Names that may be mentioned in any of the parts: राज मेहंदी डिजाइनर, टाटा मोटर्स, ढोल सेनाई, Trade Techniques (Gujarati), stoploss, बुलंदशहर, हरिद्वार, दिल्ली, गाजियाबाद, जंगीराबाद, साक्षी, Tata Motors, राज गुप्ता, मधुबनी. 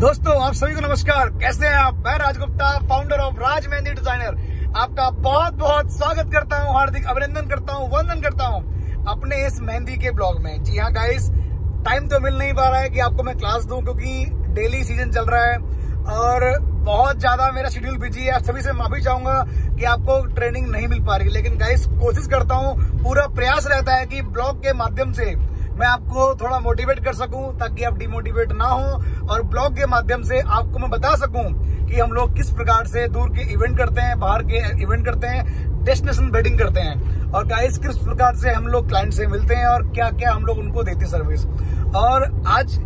दोस्तों आप सभी को नमस्कार। कैसे हैं आप? मैं राज गुप्ता, founder of राज मेहंदी डिजाइनर, आपका बहुत बहुत स्वागत करता हूं, हार्दिक अभिनंदन करता हूं, वंदन करता हूं अपने इस मेहंदी के ब्लॉग में। जी हां गाइस, टाइम तो मिल नहीं पा रहा है कि आपको मैं क्लास दूं क्योंकि डेली सीजन चल रहा है और बहुत ज्यादा मेरा शेड्यूल बिजी है। आप सभी से माफी चाहूंगा कि आपको ट्रेनिंग नहीं मिल पा रही, लेकिन गाइस कोशिश करता हूँ, पूरा प्रयास रहता है कि ब्लॉग के माध्यम से मैं आपको थोड़ा मोटिवेट कर सकूं ताकि आप डिमोटिवेट ना हो, और ब्लॉग के माध्यम से आपको मैं बता सकूं कि हम लोग किस प्रकार से दूर के इवेंट करते हैं, बाहर के इवेंट करते हैं, डेस्टिनेशन वेडिंग करते हैं, और गाइस किस प्रकार से हम लोग क्लाइंट से मिलते हैं और क्या क्या हम लोग उनको देते हैं सर्विस। और आज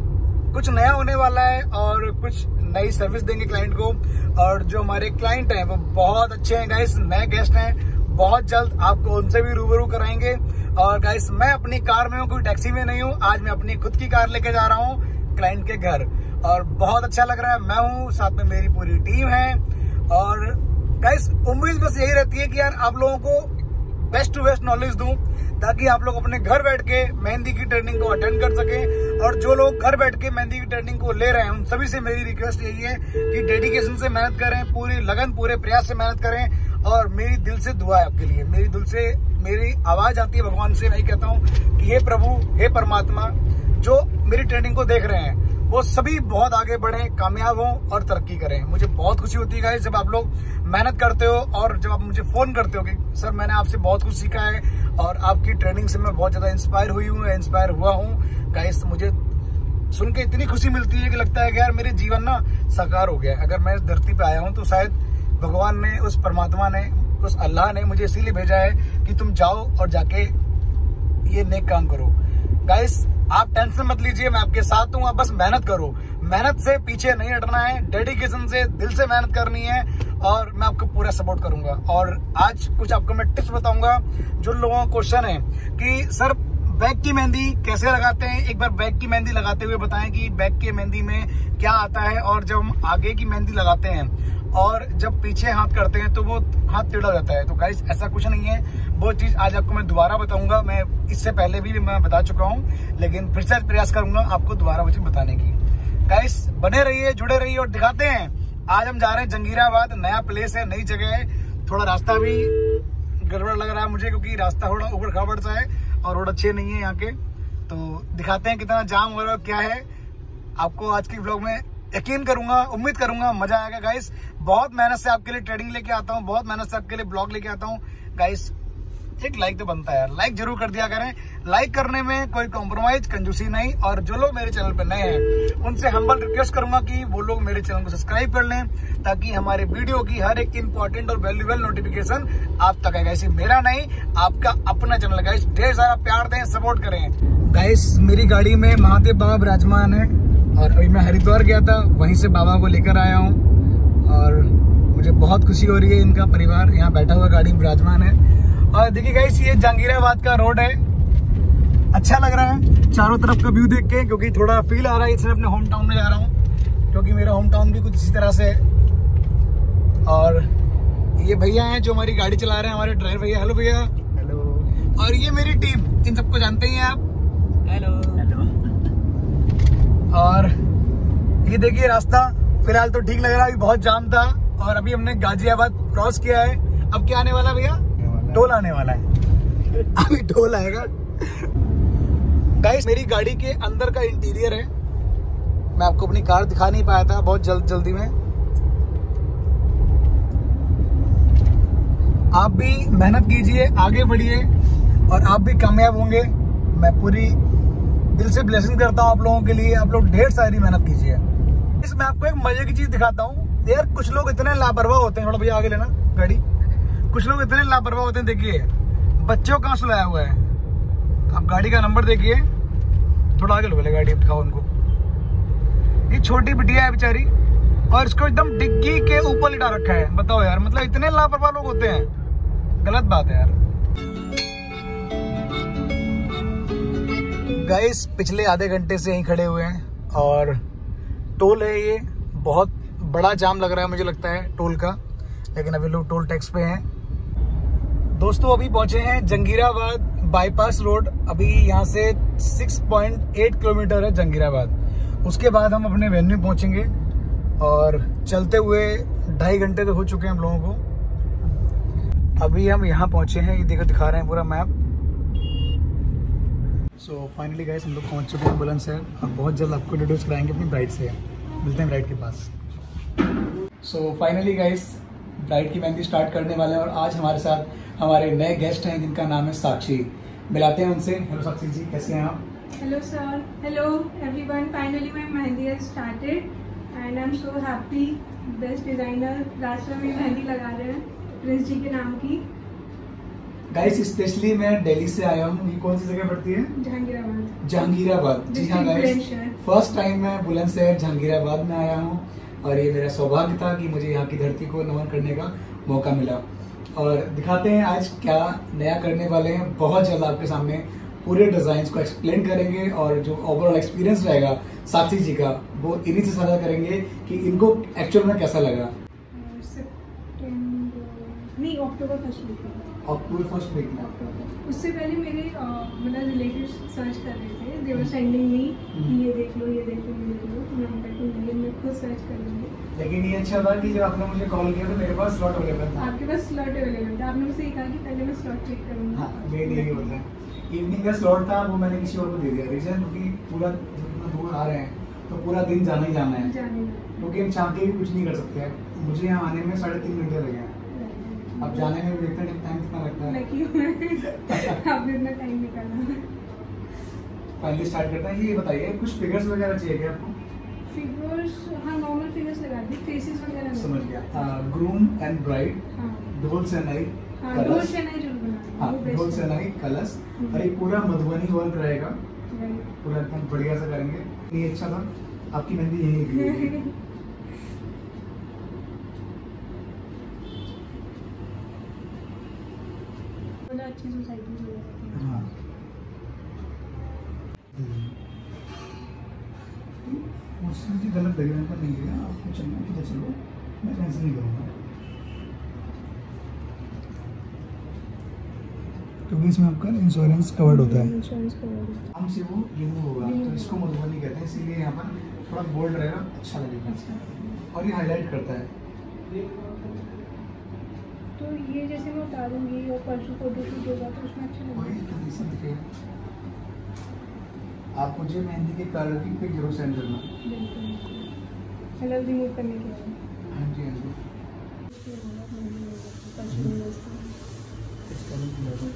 कुछ नया होने वाला है और कुछ नई सर्विस देंगे क्लाइंट को, और जो हमारे क्लाइंट हैं वो बहुत अच्छे हैं गाइस, नए गेस्ट हैं, बहुत जल्द आपको उनसे भी रूबरू कराएंगे। और गाइस मैं अपनी कार में हूँ, कोई टैक्सी में नहीं हूँ, आज मैं अपनी खुद की कार लेके जा रहा हूँ क्लाइंट के घर, और बहुत अच्छा लग रहा है। मैं हूँ, साथ में मेरी पूरी टीम है, और गाइस उम्मीद बस यही रहती है कि यार आप लोगों को बेस्ट टू बेस्ट नॉलेज दूं ताकि आप लोग अपने घर बैठ के मेहंदी की ट्रेनिंग को अटेंड कर सके। और जो लोग घर बैठ के मेहंदी की ट्रेनिंग को ले रहे हैं उन सभी से मेरी रिक्वेस्ट यही है कि डेडिकेशन से मेहनत करें, पूरी लगन, पूरे प्रयास से मेहनत करें, और मेरी दिल से दुआ है आपके लिए। मेरी दिल से मेरी आवाज आती है भगवान से, मैं कहता हूँ कि हे प्रभु, हे परमात्मा, जो मेरी ट्रेनिंग को देख रहे हैं वो सभी बहुत आगे बढ़े, कामयाब हों और तरक्की करें। मुझे बहुत खुशी होती है गाइस जब आप लोग मेहनत करते हो और जब आप मुझे फोन करते हो कि सर मैंने आपसे बहुत कुछ सीखा है और आपकी ट्रेनिंग से मैं बहुत ज्यादा इंस्पायर हुआ हूं गाइस, मुझे सुन के इतनी खुशी मिलती है कि लगता है कि यार मेरे जीवन ना साकार हो गया है। अगर मैं धरती पे आया हूँ तो शायद भगवान ने, उस परमात्मा ने, उस अल्लाह ने मुझे इसीलिए भेजा है कि तुम जाओ और जाके ये नेक काम करो। गाइस आप टेंशन मत लीजिए, मैं आपके साथ हूँ, आप बस मेहनत करो, मेहनत से पीछे नहीं हटना है, डेडिकेशन से, दिल से मेहनत करनी है, और मैं आपको पूरा सपोर्ट करूंगा। और आज कुछ आपको मैं टिप्स बताऊंगा जो लोगों का क्वेश्चन है कि सर बैक की मेहंदी कैसे लगाते हैं, एक बार बैक की मेहंदी लगाते हुए बताएं कि बैक की मेहंदी में क्या आता है, और जब हम आगे की मेहंदी लगाते हैं और जब पीछे हाथ करते हैं तो वो हाथ टेढ़ा जाता है। तो गाइस ऐसा कुछ नहीं है, वो चीज आज आपको मैं दोबारा बताऊंगा। मैं इससे पहले भी मैं बता चुका हूं, लेकिन फिर से प्रयास करूंगा आपको दोबारा वो चीज बताने की। गाइस बने रहिए, जुड़े रहिए, और दिखाते हैं। आज हम जा रहे हैं जंगीराबाद, नया प्लेस है, नई जगह है। थोड़ा रास्ता भी गड़बड़ लग रहा है मुझे क्योंकि रास्ता थोड़ा उबड़ खाबड़ सा है और रोड अच्छे नहीं है यहाँ के, तो दिखाते हैं कितना जाम हो रहा है, क्या है। आपको आज के ब्लॉग में यकीन करूंगा, उम्मीद करूंगा मजा आएगा गाइस। बहुत मेहनत से आपके लिए ट्रेडिंग लेके आता हूँ, बहुत मेहनत से आपके लिए ब्लॉग लेके आता हूँ गाइस। एक लाइक तो बनता है यार, लाइक जरूर कर दिया करें, लाइक करने में कोई कॉम्प्रोमाइज, कंजूसी नहीं। और जो लोग मेरे चैनल पर नए हैं उनसे हम्बल रिक्वेस्ट करूंगा कि वो लोग मेरे चैनल को सब्सक्राइब कर लें ताकि हमारे वीडियो की हर एक इंपॉर्टेंट और वैल्यूएबल नोटिफिकेशन आप तक आएगा। इसी मेरा नहीं, आपका अपना चैनल गाइस, ढेर सारा प्यार दें, सपोर्ट करें गाइस। मेरी गाड़ी में महादेव बाबा विराजमान है, और अभी मैं हरिद्वार गया था, वहीं से बाबा को लेकर आया हूँ, और मुझे बहुत खुशी हो रही है। इनका परिवार यहाँ बैठा हुआ गाड़ी में विराजमान है। और देखिए गाइस ये जंगीराबाद का रोड है, अच्छा लग रहा है चारों तरफ का व्यू देख के, क्योंकि थोड़ा फील आ रहा है इसलिए अपने होम टाउन में जा रहा हूँ, क्योंकि मेरा होम टाउन भी कुछ इसी तरह से है। और ये भैया हैं जो हमारी गाड़ी चला रहे हैं, हमारे ड्राइवर भैया, हेलो भैया। हेलो। और ये मेरी टीम, इन सबको जानते ही हैं आप। हेलो। और ये देखिए रास्ता फिलहाल तो ठीक लग रहा है, अभी बहुत जाम था, और अभी हमने गाजियाबाद क्रॉस किया है। अब क्या आने वाला भैया? टोल आने वाला है, अभी टोल आएगा। गाइस मेरी गाड़ी के अंदर का इंटीरियर है, मैं आपको अपनी कार दिखा नहीं पाया था बहुत जल्दी में। आप भी मेहनत कीजिए, आगे बढ़िए, और आप भी कामयाब होंगे। मैं पूरी दिल से ब्लेसिंग करता हूँ आप लोगों के लिए, आप लोग ढेर सारी मेहनत कीजिए। इसमें आपको एक मजे की चीज दिखाता हूँ यार, कुछ लोग इतने लापरवाह होते हैं, थोड़ा भैया आगे लेना गाड़ी, कुछ लोग इतने लापरवाह होते हैं। देखिए बच्चों कहाँ सुलाया हुआ है, आप गाड़ी का नंबर देखिए, थोड़ा आगे लो गाड़ी दिखाओ उनको। ये छोटी बिटिया है बेचारी और इसको एकदम डिग्गी के ऊपर लिटा रखा है, बताओ यार, मतलब इतने लापरवाह लोग होते हैं, गलत बात है यार। गाइस पिछले आधे घंटे से यहीं खड़े हुए हैं, और टोल है, ये बहुत बड़ा जाम लग रहा है मुझे लगता है टोल का, लेकिन अभी लोग टोल टैक्स पे हैं। दोस्तों अभी पहुंचे हैं जंगीराबाद बाईपास रोड, अभी यहां से 6.8 किलोमीटर है जंगीराबाद, उसके बाद हम अपने वेन्यू पहुंचेंगे और चलते हुए 2.5 घंटे तो हो चुके हैं हम लोगों को। अभी हम यहाँ पहुंचे हैं, ये देखो दिखा रहे हैं पूरा मैप। सो फाइनली गाइस हम लोग पहुंच चुके हैं बुलंदशहर और बहुत जल्द आपको इंट्रोड्यूस कराएंगे अपनी ब्राइड से। मिलते हैं ब्राइड के पास। सो फाइनली गाइस ब्राइड की मेहंदी स्टार्ट करने वाले हैं और आज हमारे साथ हमारे नए गेस्ट हैं जिनका नाम है साक्षी। मिलाते हैं उनसे। हेलो साक्षी जी, कैसे हैं आप? Hello sir, hello everyone. Finally my mehndi has started and I am so happy. Best designer Raj mehndi लगा रहे हैं प्रिंस जी के नाम की। गाइस स्पेशली मैं दिल्ली से आया हूँ। ये कौन सी जगह पड़ती है? जंगीराबाद। जंगीराबाद, जी हाँ गाइस। फर्स्ट टाइम मैं बुलंदशहर जंगीराबाद में आया हूँ और ये मेरा सौभाग्य था कि मुझे यहाँ की धरती को नमन करने का मौका मिला। और दिखाते हैं आज क्या नया करने वाले हैं। बहुत जल्द आपके सामने पूरे डिजाइन को एक्सप्लेन करेंगे और जो ओवरऑल एक्सपीरियंस रहेगा साक्षी जी का वो इन्हीं से साझा करेंगे कि इनको एक्चुअल में कैसा लगा। अक्टूबर 1st वीक में आपको। उससे पहले मेरे मतलब रिलेटिव्स सर्च कर रहे थे, दे वर सेंडिंग मी ये देख लो, ये देख लो, ये देख लो। मैं उनका तो मैं खुद सर्च कर लूँगी। लेकिन ये अच्छा था कि जब आपने मुझे कॉल किया तो मेरे पास स्लॉट अवेलेबल था। आपके पास स्लॉट अवेलेबल था। आपने मुझे कहा कि पहले मैं स्लॉट चेक करूँगा। यही होता है, इवनिंग का स्लॉट था वो मैंने किसी और को दे दिया। रीजन क्योंकि पूरा दूर आ रहे हैं तो पूरा दिन जाना ही जाना है, क्योंकि हम चाहते भी कुछ नहीं कर सकते। मुझे यहाँ आने में 3.5 घंटे लगे हैं। अब जाने में देखते हैं टाइम कितना लगता है। अब इतना टाइम निकालना। फाइनली स्टार्ट करते हैं। ये बताइए कुछ फिगर्स वगैरह चाहिए क्या आपको? फिगर्स, हाँ नॉर्मल फिगर्स लगा दी। फेसेस वगैरह समझ गया। ग्रूम एंड ब्राइड, ढोल सेनाई, ढोल सेनाई जरूर बनाना। हाँ ढोल सेनाई कलश और एक पूरा मधुबनी वर्क रहेगा। पूरा एकदम बढ़िया सा करेंगे। ये अच्छा था आपकी मेहंदी यही। हाँ। गलत परिवहन पर नहीं गया आपको चलना किधर चलो, मैं कैंसिल नहीं करूँगा क्योंकि इसमें आपका इंश्योरेंस कवर्ड होता है। हम से वो रिमूव होगा तो इसको मधुबनी कहते हैं, इसीलिए यहाँ पर थोड़ा बोल्ड रहेगा, अच्छा लगेगा और ये हाईलाइट करता है। तो ये जैसे मैं उतारूंगी और परसों फोटो शूट होगा तो उसमें अच्छा लगेगा। आप मुझे मेहंदी के कलर की पिक जरूर सेंड करना। कलर रिमूव करने के लिए। हाँ जी हाँ जी।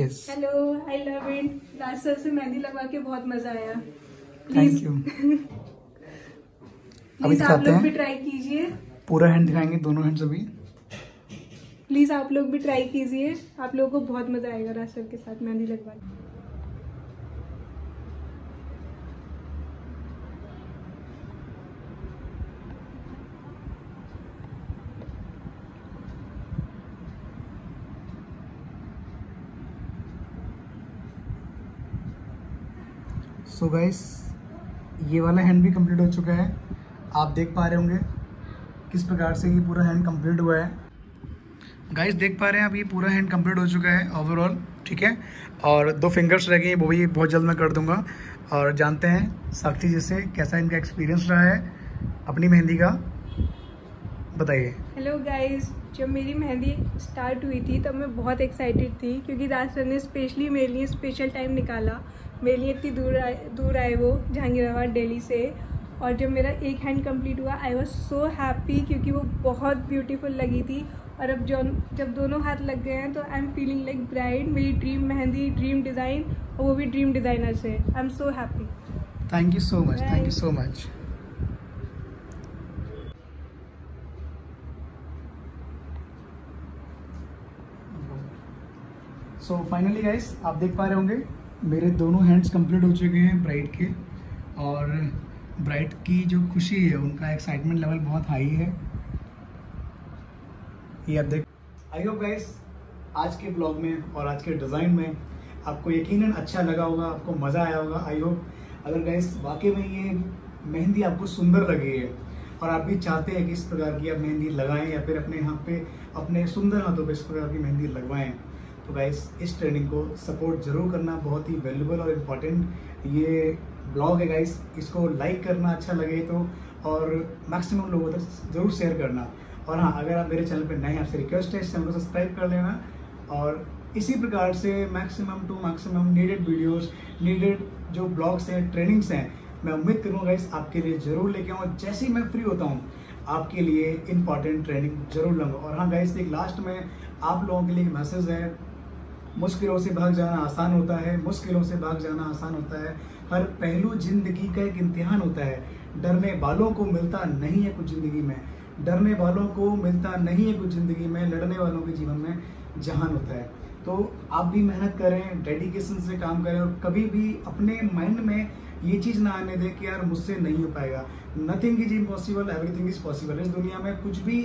Yes. Hello, I love it. Raj sir से मेहंदी लगा के बहुत मजा आया। Thank you. अभी आप लोग भी ट्राई कीजिए। पूरा हैंड दिखाएंगे, दोनों हैंड्स अभी। प्लीज आप लोग भी ट्राई कीजिए, आप लोगों को बहुत मजा आएगा राज सर के साथ मेहंदी लगवा। सो गाइस ये वाला हैंड भी कंप्लीट हो चुका है। आप देख पा रहे होंगे किस प्रकार से ये पूरा हैंड कंप्लीट हुआ है। गाइस देख पा रहे हैं आप, ये पूरा हैंड कंप्लीट हो चुका है ओवरऑल, ठीक है। और दो फिंगर्स रह गए हैं, वो भी बहुत जल्द मैं कर दूंगा। और जानते हैं साक्षी जी से कैसा इनका एक्सपीरियंस रहा है अपनी मेहंदी का, बताइए। हेलो गाइस, जब मेरी मेहंदी स्टार्ट हुई थी तब मैं बहुत एक्साइटेड थी, क्योंकि राज सर ने स्पेशली मेरे लिए स्पेशल टाइम निकाला। मेरे लिए इतनी दूर आए वो जंगीराबाद दिल्ली से। और जब मेरा एक हैंड कंप्लीट हुआ आई वाज सो हैप्पी, क्योंकि वो बहुत ब्यूटीफुल लगी थी। और अब जब दोनों हाथ लग गए हैं तो I am feeling like bride, मेरी ड्रीम मेहंदी, ड्रीम डिज़ाइन, और वो भी ड्रीम डिज़ाइनर से। I am so happy. Thank you so much, thank you so much. So finally guys, आप देख पा रहे होंगे मेरे दोनों हैंड्स कंप्लीट हो चुके हैं ब्राइड के। और ब्राइड की जो खुशी है, उनका एक्साइटमेंट लेवल बहुत हाई है, ये आप देख। आई होप गाइस आज के ब्लॉग में और आज के डिज़ाइन में आपको यकीनन अच्छा लगा होगा, आपको मज़ा आया होगा। आई होप अगर गाइस वाकई में ये मेहंदी आपको सुंदर लगी है और आप भी चाहते हैं कि इस प्रकार की आप मेहंदी लगाएं या फिर अपने हाथ पे, अपने सुंदर हाथों पे इस प्रकार की मेहंदी लगवाएं, तो गाइस इस ट्रेनिंग को सपोर्ट ज़रूर करना। बहुत ही वैल्यूबल और इम्पॉर्टेंट ये ब्लॉग है गाइस, इसको लाइक करना अच्छा लगे तो, और मैक्सिमम लोगों तक ज़रूर शेयर करना। और हाँ, अगर आप मेरे चैनल पर नए हैं, आपसे रिक्वेस्ट है इस चैनल को सब्सक्राइब कर लेना। और इसी प्रकार से maximum to maximum needed videos, needed जो ब्लॉग्स हैं, ट्रेनिंग्स हैं, मैं उम्मीद करूँगा गाइस आपके लिए ज़रूर लेके आऊँ। जैसे ही मैं फ्री होता हूँ आपके लिए इम्पॉर्टेंट ट्रेनिंग जरूर लूँगा। और हाँ गाइस, एक लास्ट में आप लोगों के लिए मैसेज है, मुश्किलों से भाग जाना आसान होता है, मुश्किलों से भाग जाना आसान होता है। हर पहलू ज़िंदगी का एक इम्तिहान होता है, डरने वालों को मिलता नहीं है कुछ ज़िंदगी में, डरने वालों को मिलता नहीं है कुछ ज़िंदगी में, लड़ने वालों के जीवन में जहान होता है। तो आप भी मेहनत करें, डेडिकेशन से काम करें, और कभी भी अपने माइंड में ये चीज़ ना आने दें कि यार मुझसे नहीं हो पाएगा। Nothing is impossible, everything is possible. इस दुनिया में कुछ भी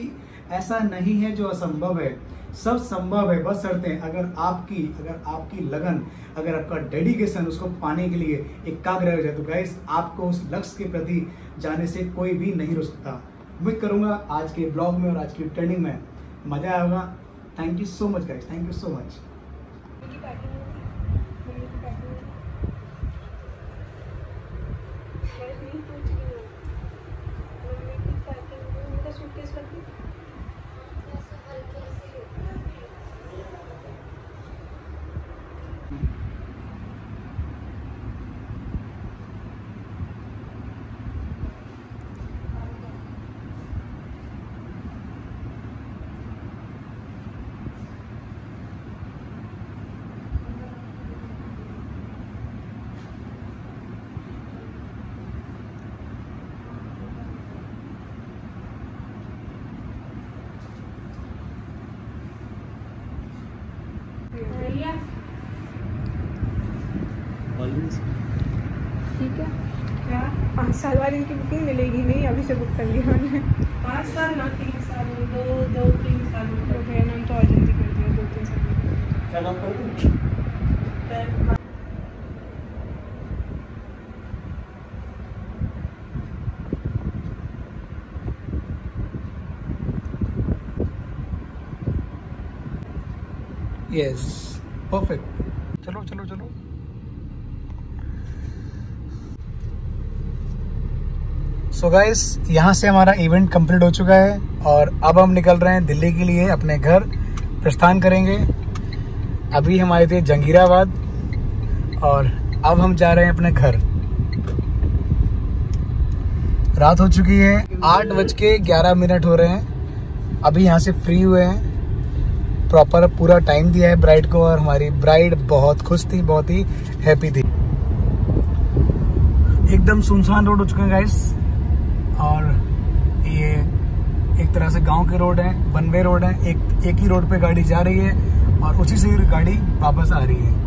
ऐसा नहीं है जो असंभव है, सब संभव है, बस शर्त है अगर आपकी लगन, अगर आपका डेडिकेशन उसको पाने के लिए एकाग्र हो जाए, तो गाइस आपको उस लक्ष्य के प्रति जाने से कोई भी नहीं रोक सकता। उम्मीद करूँगा आज के ब्लॉग में और आज की ट्रेनिंग में मज़ा आया होगा। Thank you so much guys, thank you so much. ठीक है क्या 5 साल वाली इनकी बुकिंग मिलेगी? नहीं, अभी से बुक कर लिया मैंने। 5 साल ना, 3 साल, दो तीन साल हो गए ना, तो अर्जेंसी कर दिया 2-3 साल। Yes, perfect. चलो चलो चलो, सो गाइस यहाँ से हमारा इवेंट कंप्लीट हो चुका है और अब हम निकल रहे हैं दिल्ली के लिए, अपने घर प्रस्थान करेंगे। अभी हम आए थे जंगीराबाद और अब हम जा रहे हैं अपने घर। रात हो चुकी है, 8:11 हो रहे हैं। अभी यहाँ से फ्री हुए हैं, प्रॉपर पूरा टाइम दिया है ब्राइड को, और हमारी ब्राइड बहुत खुश थी, बहुत ही हैप्पी थी। एकदम सुनसान रोड हो चुके हैं गाइस, और ये एक तरह से गांव के रोड है, वन वे रोड है, एक ही रोड पे गाड़ी जा रही है और उसी से गाड़ी वापस आ रही है।